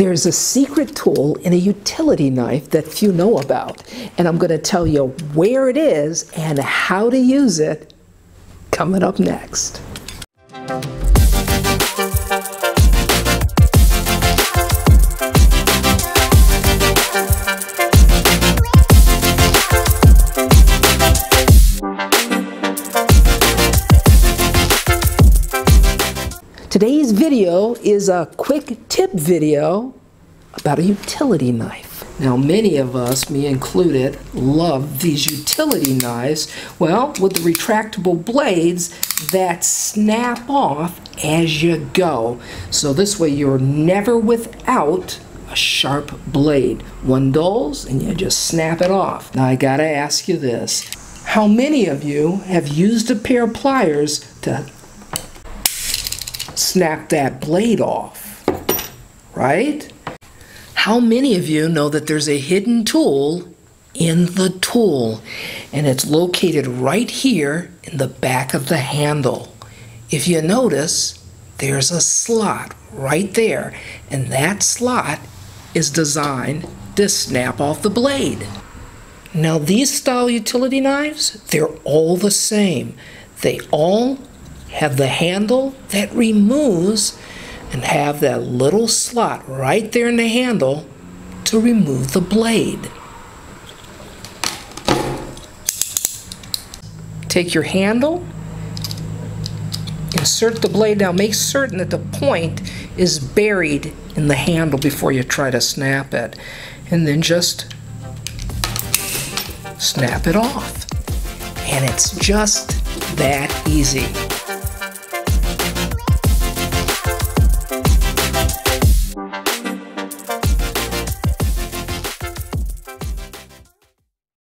There's a secret tool in a utility knife that few know about, and I'm going to tell you where it is and how to use it coming up next. Today's video is a quick tip video about a utility knife. Now many of us, me included, love these utility knives, well, with the retractable blades that snap off as you go. So this way you're never without a sharp blade. One dulls and you just snap it off. Now I gotta ask you this. How many of you have used a pair of pliers to snap that blade off, right? How many of you know that there's a hidden tool in the tool, and it's located right here in the back of the handle? If you notice, there's a slot right there, and that slot is designed to snap off the blade. Now these style utility knives, they're all the same. They all have the handle that removes and have that little slot right there in the handle to remove the blade. Take your handle, insert the blade. Now make certain that the point is buried in the handle before you try to snap it, and then just snap it off. And it's just that easy.